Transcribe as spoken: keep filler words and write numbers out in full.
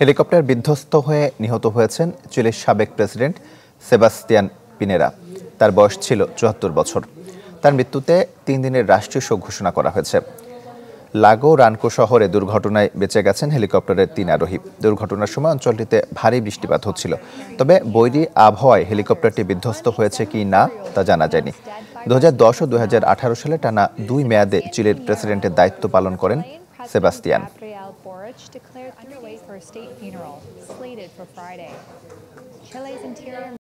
Helicopter বিধ্বস্ত হয়ে নিহত হয়েছেন চিলির সাবেক প্রেসিডেন্ট সেবাস্তিয়ান পিনেরা। তার বয়স ছিল চুয়াত্তর বছর। তার মৃত্যুতে তিন দিনের রাষ্ট্রীয় শোক ঘোষণা করা হয়েছে। লাগো রানকো শহরে দুর্ঘটনায় বেঁচে গেছেন হেলিকপ্টারের তিন আরোহী। দুর্ঘটনার সময় অঞ্চলটিতে ভারী বৃষ্টিপাত হচ্ছিল। তবে বৈরী আবহাওয়ায় হেলিকপ্টারটি বিধ্বস্ত হয়েছে কি না তা জানা যায়নি। দু হাজার দশ ও দু হাজার আঠারো সালে টানা দুই মেয়াদে চিলির প্রেসিডেন্টের দায়িত্ব পালন করেন Sebastian. Gabriel Boric declared underway for a state funeral, slated for Friday. Chile's interior